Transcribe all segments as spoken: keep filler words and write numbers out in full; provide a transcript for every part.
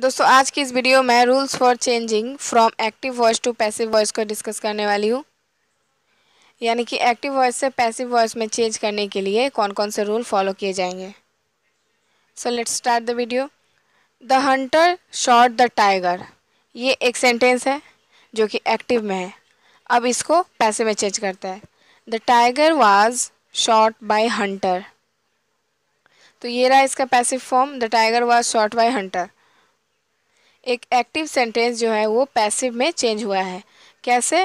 दोस्तों आज की इस वीडियो में rules for changing from active voice to passive voice को डिस्कस करने वाली हूँ। यानी कि एक्टिव वॉइस से पैसिव वॉइस में चेंज करने के लिए कौन कौन से रूल फॉलो किए जाएंगे। So let's start the video. The hunter shot the tiger, ये एक सेंटेंस है जो कि एक्टिव में है। अब इसको पैसिव में चेंज करता है। The tiger was shot by hunter, तो ये रहा इसका passive form, the tiger was shot by hunter. एक एक्टिव सेंटेंस जो है वो पैसिव में चेंज हुआ है, कैसे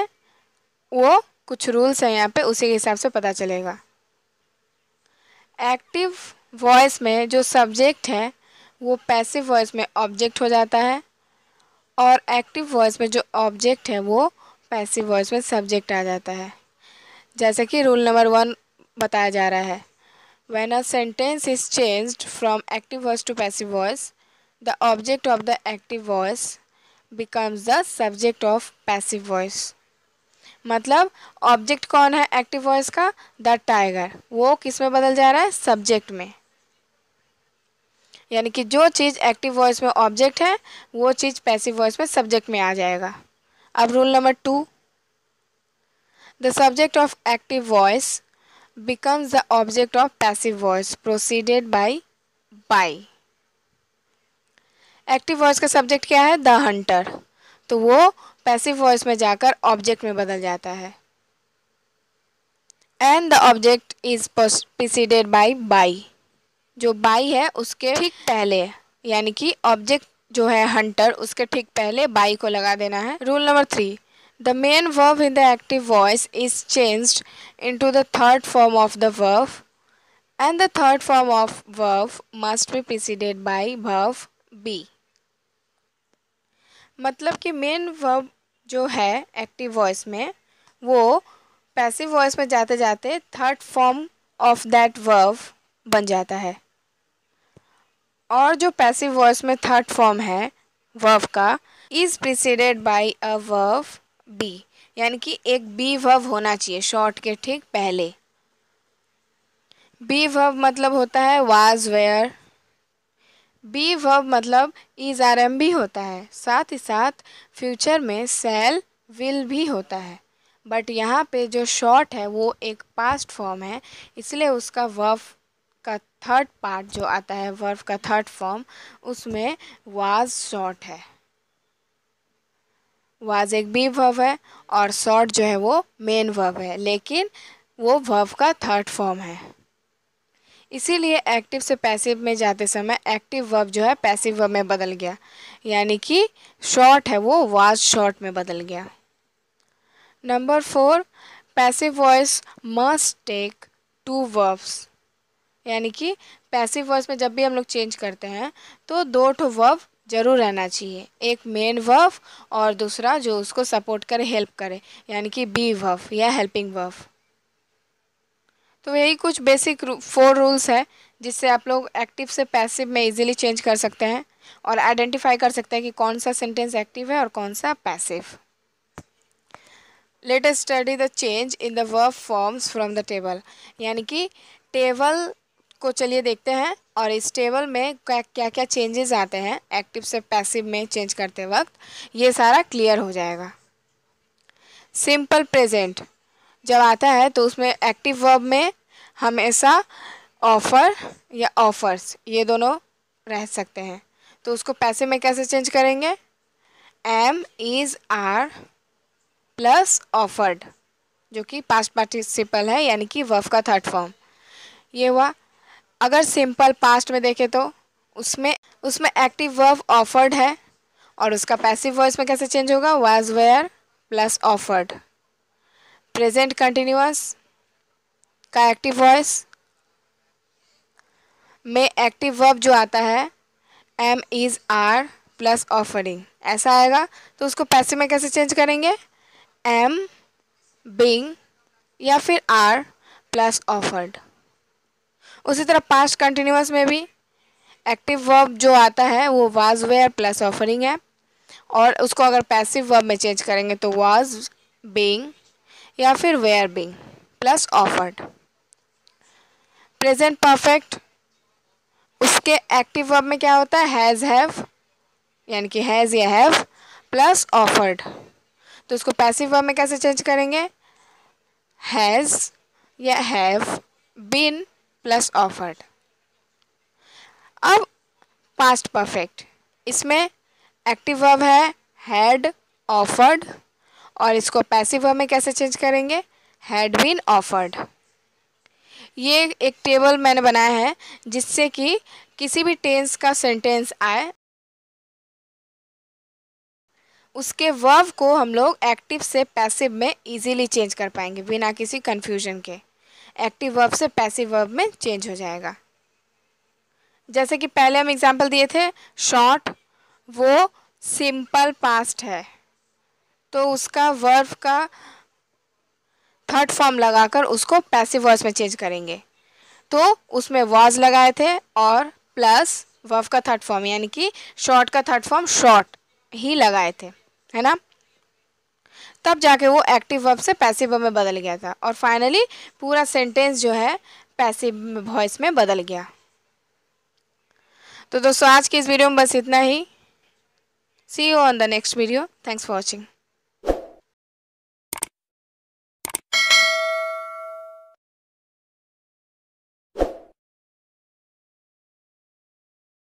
वो कुछ रूल्स हैं यहाँ पे, उसी के हिसाब से पता चलेगा। एक्टिव वॉइस में जो सब्जेक्ट है वो पैसिव वॉइस में ऑब्जेक्ट हो जाता है, और एक्टिव वॉइस में जो ऑब्जेक्ट है वो पैसिव वॉइस में सब्जेक्ट आ जाता है। जैसे कि रूल नंबर वन बताया जा रहा है, when a sentence is changed from active voice to passive voice the object of the active voice becomes the subject of passive voice। मतलब ऑब्जेक्ट कौन है एक्टिव वॉइस का, द टाइगर, वो किस में बदल जा रहा है, सब्जेक्ट में। यानी कि जो चीज़ एक्टिव वॉइस में ऑब्जेक्ट है वो चीज़ पैसिव वॉइस में सब्जेक्ट में आ जाएगा। अब rule number two, the subject of active voice becomes the object of passive voice preceded by by। Active voice का सब्जेक्ट क्या है, द हंटर, तो वो पैसिव वॉइस में जाकर ऑब्जेक्ट में बदल जाता है। And the object is preceded by by, जो बाय है उसके ठीक पहले, यानी कि ऑब्जेक्ट जो है हंटर उसके ठीक पहले बाय को लगा देना है। Rule number three, the main verb in the active voice is changed into the third form of the verb and the third form of verb must be preceded by verb be. मतलब कि main verb जो है active voice में वो passive voice में जाते जाते third form of that verb बन जाता है, और जो पैसिव वॉइस में थर्ड फॉर्म है वर्ब का is preceded by a verb be, यानी कि एक बी वर्ब होना चाहिए शॉर्ट के ठीक पहले। बी वर्ब मतलब होता है वाज वेयर, बी वर्ब मतलब इज आर एम भी होता है, साथ ही साथ फ्यूचर में सेल विल भी होता है, बट यहाँ पे जो शॉर्ट है वो एक पास्ट फॉर्म है, इसलिए उसका वर्ब का थर्ड पार्ट जो आता है वर्ब का थर्ड फॉर्म उसमें वाज शॉर्ट है। वाज एक बी वर्ब है और शॉर्ट जो है वो मेन वर्ब है, लेकिन वो वर्ब का थर्ड फॉर्म है, इसीलिए एक्टिव से पैसिव में जाते समय एक्टिव वर्ब जो है पैसिव वर्ब में बदल गया, यानी कि शॉर्ट है वो वाज शॉर्ट में बदल गया। Number four, passive voice must take two verbs, यानी कि पैसिव वॉइस में जब भी हम लोग चेंज करते हैं तो दो ठो वर्ब जरूर रहना चाहिए, एक मेन वर्ब और दूसरा जो उसको सपोर्ट करे हेल्प करे, यानी कि बी वर्ब या हेल्पिंग वर्ब। तो यही कुछ बेसिक फोर रूल्स है जिससे आप लोग एक्टिव से पैसिव में इजीली चेंज कर सकते हैं और आइडेंटिफाई कर सकते हैं कि कौन सा सेंटेंस एक्टिव है और कौन सा passive. Let us study the change in the verb forms from the table, यानी कि टेबल को चलिए देखते हैं और इस टेबल में क्या क्या क्या चेंजेस आते हैं एक्टिव से पैसिव में चेंज करते वक्त, ये सारा क्लियर हो जाएगा। सिंपल प्रेजेंट जब आता है तो उसमें एक्टिव वर्ब में हमेशा ऑफर या ऑफर्स ये दोनों रह सकते हैं, तो उसको पैसिव में कैसे चेंज करेंगे, am is are plus offered, जो कि पास्ट पार्टिसिपल है यानी कि वर्ब का थर्ड फॉर्म। ये हुआ। अगर सिंपल पास्ट में देखें तो उसमें उसमें एक्टिव वर्ब ऑफर्ड है और उसका पैसिव वॉइस में कैसे चेंज होगा, was were plus offered. Present continuous का एक्टिव वॉइस में एक्टिव वर्ब जो आता है am is are plus offering ऐसा आएगा, तो उसको पैसिव में कैसे चेंज करेंगे, एम बीइंग या फिर आर प्लस ऑफर्ड। उसी तरह पास्ट कंटिन्यूअस में भी एक्टिव वर्ब जो आता है वो वाज वेयर प्लस ऑफरिंग है, और उसको अगर पैसिव वर्ब में चेंज करेंगे तो वाज बीइंग या फिर were being plus offered. Present perfect उसके एक्टिव वर्ब में क्या होता है, हैज़ हैव यानी कि हैज़ या हैव प्लस ऑफर्ड। तो इसको पैसिव फॉर्म में कैसे चेंज करेंगे? हैज़ या हैव बीन प्लस ऑफर्ड। अब पास्ट परफेक्ट, इसमें एक्टिव वर्ब है हैड ऑफर्ड और इसको पैसिव वर्ब में कैसे चेंज करेंगे? Had been offered. ये एक टेबल मैंने बनाया है जिससे कि किसी भी टेंस का सेंटेंस आए उसके वर्ब को हम लोग एक्टिव से पैसिव में इजीली चेंज कर पाएंगे बिना किसी कंफ्यूजन के। एक्टिव वर्ब से पैसिव वर्ब में चेंज हो जाएगा। जैसे कि पहले हम एग्जांपल दिए थे शॉर्ट, वो सिंपल पास्ट है तो उसका वर्ब का थर्ड फॉर्म लगाकर उसको पैसिव वॉज में चेंज करेंगे। तो उसमें वॉज लगाए थे और प्लस वर्ब का थर्ड फॉर्म यानी कि शॉर्ट का थर्ड फॉर्म शॉर्ट ही लगाए थे, है ना? तब जाके वो एक्टिव वर्ब से पैसिव वर्ब में बदल गया था और फाइनली पूरा सेंटेंस जो है पैसिव वॉइस में बदल गया। तो दोस्तों आज की इस वीडियो में बस इतना ही। See you on the next video. Thanks for watching.